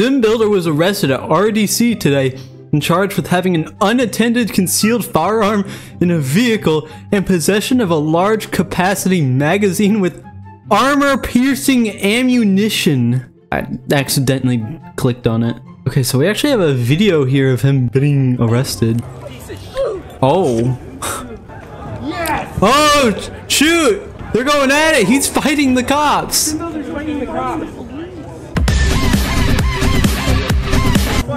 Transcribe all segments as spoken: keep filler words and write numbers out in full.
Simbuilder was arrested at R D C today and charged with having an unattended concealed firearm in a vehicle and possession of a large capacity magazine with armor-piercing ammunition. I accidentally clicked on it. Okay, so we actually have a video here of him being arrested. Oh. Yes! Oh, shoot! They're going at it! He's fighting the cops!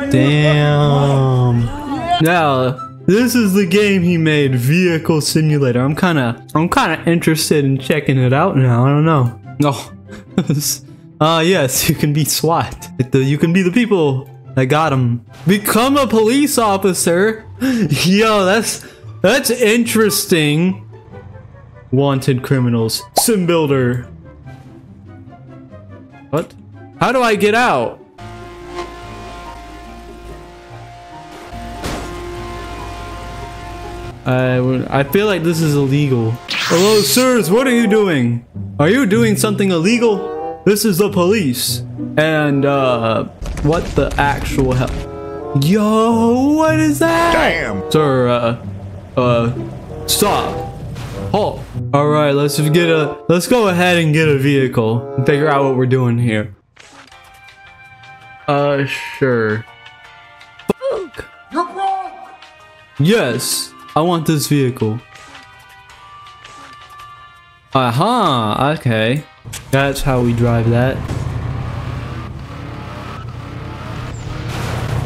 Damn. Now, this is the game he made, Vehicle Simulator. I'm kinda, I'm kinda interested in checking it out now. I don't know. Oh. Ah, uh, yes, you can be SWAT. You can be the people. I got him. Become a police officer? Yo, that's, that's interesting. Wanted criminals. Simbuilder. What? How do I get out? I, I feel like this is illegal. Hello, sirs, what are you doing? Are you doing something illegal? This is the police. And, uh, what the actual hell? Yo, what is that? Damn. Sir, uh, uh, stop. Halt. All right, let's get a, let's go ahead and get a vehicle and figure out what we're doing here. Uh, sure. Fuck. You're wrong. Yes. I want this vehicle. Aha, uh-huh, okay. That's how we drive that.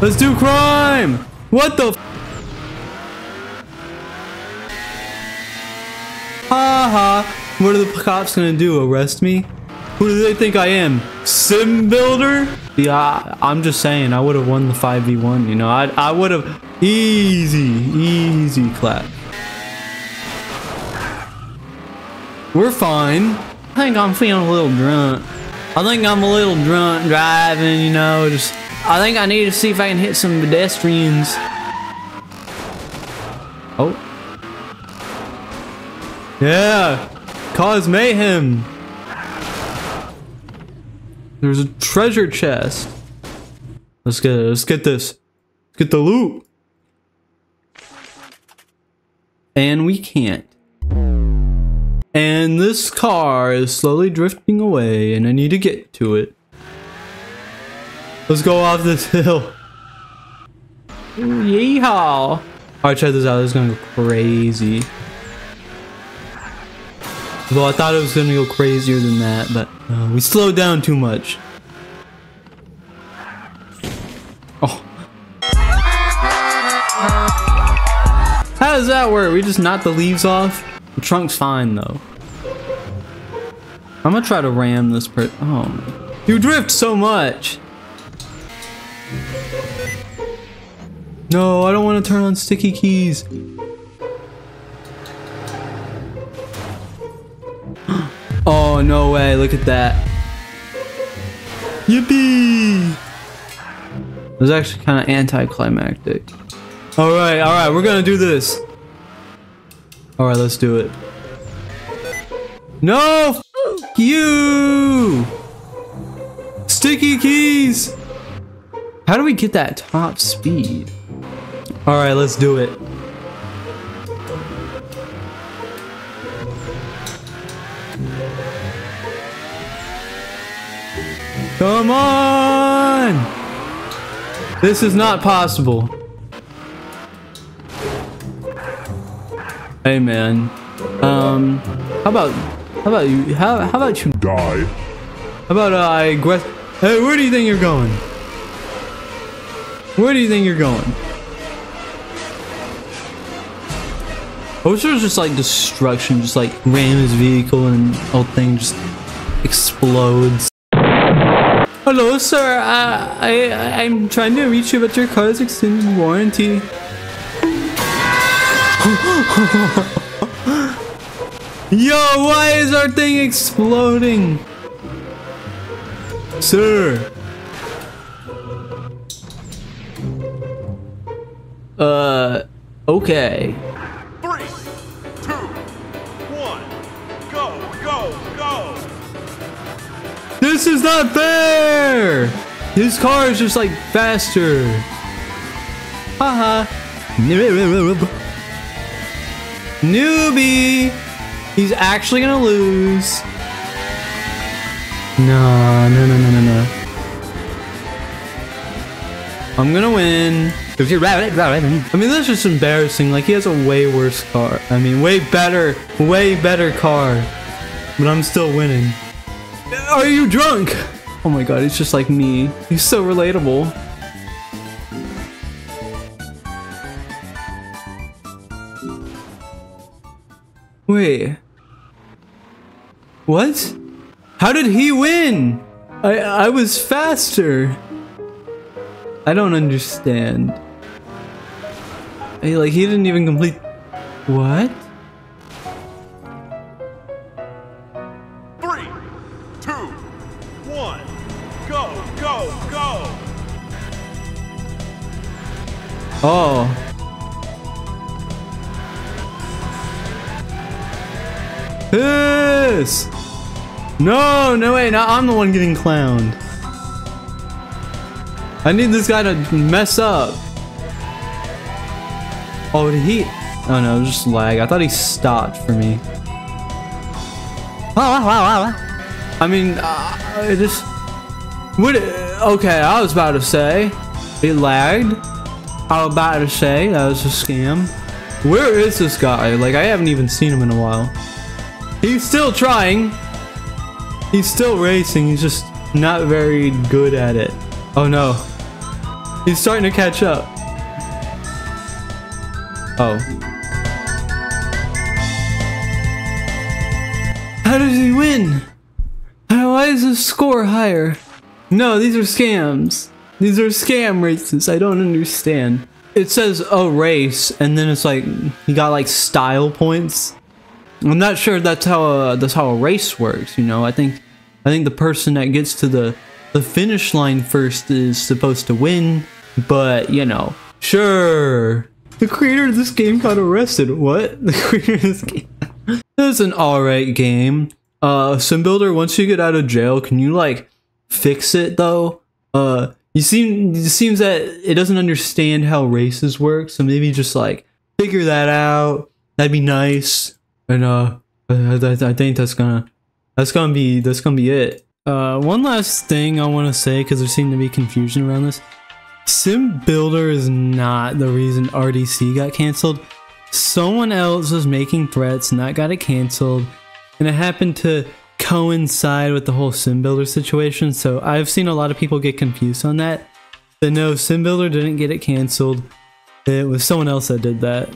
Let's do crime! What the f- Haha, uh-huh. What are the cops gonna do, arrest me? Who do they think I am? Simbuilder? Yeah, I'm just saying, I would have won the five v one, you know, I, I would have... Easy, easy clap. We're fine. I think I'm feeling a little drunk. I think I'm a little drunk driving, you know, just... I think I need to see if I can hit some pedestrians. Oh. Yeah. Cause mayhem. There's a treasure chest. Let's get it. Let's get this. Let's get the loot. And we can't. And this car is slowly drifting away, and I need to get to it. Let's go off this hill. Yeehaw! All right, check this out. This is gonna go crazy. Though I thought it was gonna go crazier than that, but uh, we slowed down too much. Oh. How does that work? We just knocked the leaves off? The trunk's fine though. I'm gonna try to ram this per- Oh. Man. You drift so much! No, I don't want to turn on sticky keys. Oh, no way. Look at that. Yippee! It was actually kind of anticlimactic. All right, all right. We're going to do this. All right, let's do it. No! F you! Sticky keys! How do we get that top speed? All right, let's do it. Come on! This is not possible. Hey man, um, how about, how about you, how, how about you die? How about uh, I aggress- Hey, where do you think you're going? Where do you think you're going? I wish there was just like destruction, just like ram his vehicle and the whole thing just explodes. Hello, sir. Uh, I, I I'm trying to reach you, but your car is extended warranty. Yo, why is our thing exploding, sir? Uh, okay. Three, two, one, go, go, go. This is not fair! His car is just like faster. Haha. Noob. Newbie. He's actually gonna lose. No, no, no, no, no, no. I'm gonna win. I mean, this is embarrassing. Like, he has a way worse car. I mean, way better, way better car. But I'm still winning. Are you drunk? Oh my god, he's just like me. He's so relatable. Wait. What? How did he win? I, I was faster. I don't understand. I, like, he didn't even complete... What? Three, two, one, go, go, go! Oh. Piss! No, no way, now I'm the one getting clowned. I need this guy to mess up. Oh, did he? Oh no, it was just lag. I thought he stopped for me. I mean, uh, it just... What? Okay, I was about to say. It lagged. I was about to say that was a scam. Where is this guy? Like, I haven't even seen him in a while. He's still trying. He's still racing, he's just not very good at it. Oh no. He's starting to catch up. Oh. How does he win? Why is his score higher? No, these are scams. These are scam races, I don't understand. It says a race, and then it's like, you got like style points. I'm not sure that's how a, that's how a race works, you know. I think I think the person that gets to the the finish line first is supposed to win, but you know, sure. The creator of this game got arrested. What? The creator of this game. This is an alright game. Uh, Simbuilder, once you get out of jail, can you like fix it though? Uh, you seem it seems that it doesn't understand how races work, so maybe just like figure that out. That'd be nice. And uh, I, I think that's gonna, that's gonna be, that's gonna be it. Uh, one last thing I want to say, because there seemed to be confusion around this. Simbuilder is not the reason R D C got canceled. Someone else was making threats and that got it canceled. And it happened to coincide with the whole Simbuilder situation. So I've seen a lot of people get confused on that. But no, Simbuilder didn't get it canceled. It was someone else that did that.